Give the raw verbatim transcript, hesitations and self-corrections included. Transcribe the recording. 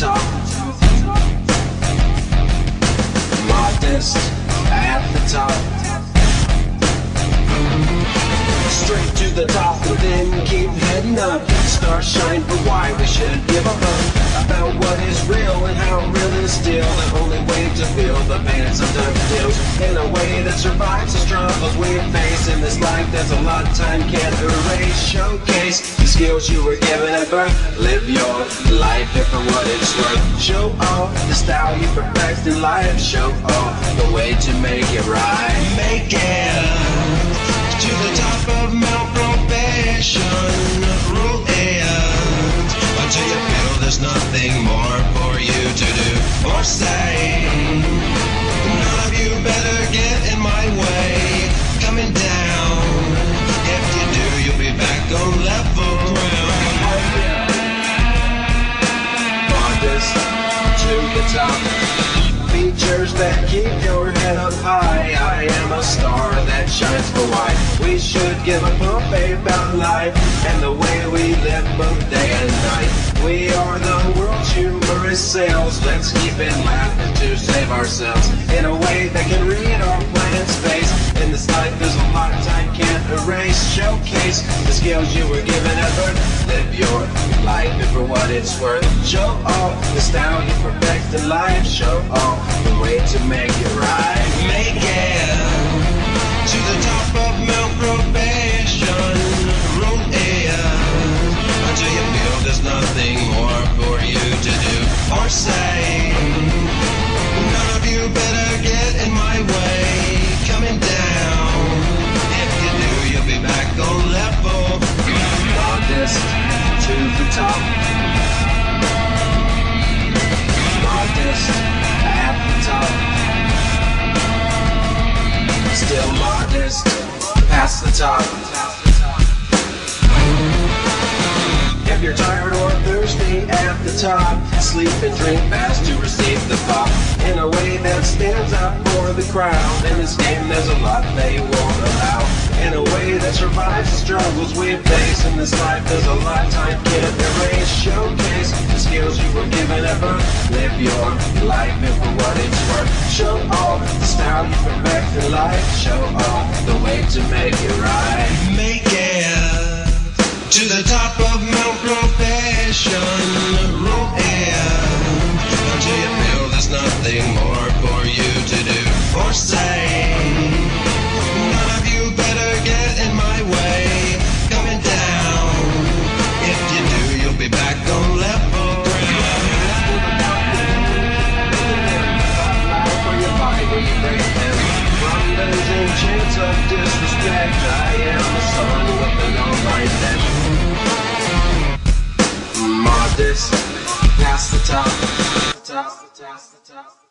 top. Modest at the top. Straight to the top, but then keep heading up. Stars shine for why we should give a fuck about what is real and how real is still. The only way to feel the pains of dark deals in a way that survives the struggles we face in this life. There's a lot time can't erase. Showcase the skills you were given at birth. Live your life and for what it's worth. Show off the style you perfect in life. Show off the way to make it right. Make it to the top of Mount Profession. Rule it until you feel there's nothing more for you to do or say. None of you better get in my way. Coming down. If you do, you'll be back on level ground. Modest to the top. Features that keep your head up high. I am a star that shines for why. We should give a pump about life and the way we live both day and night. We are the world's humorous sales. Let's keep it laughing to save ourselves in a way that can read our planet's face. In this life there's a lot of time can't erase. Showcase the skills you were given at birth. Live your life and for what it's worth. Show off the style you perfect in life. Show off the way to make it right. Make it to the top of Mount Profession. Roll it until you feel there's nothing more for you to do or say. None of you better get in my way. Coming down. If you do, you'll be back on level. Modest to the top. Modest at the top. Still modest past the top. If you're tired or thirsty at the top, sleep and drink fast to receive the pop in a way that stands out for the crowd. In this game there's a lot they won't allow, in a way that survives the struggles we face. In this life there's a lot time can't erase. Showcase the skills you were given at birth. Live your life and for what it's worth. Show off the style you perfect in life. Show off the way to make it right. Make it to the top of Mount Profession, roll it until you feel there's nothing more for you to do or say. None of you better get in my way. Coming down. If you do, you'll be back on level ground. Life for your body when you break them from those ancients of disrespect. I am the son of the all-right. Modest, past the top.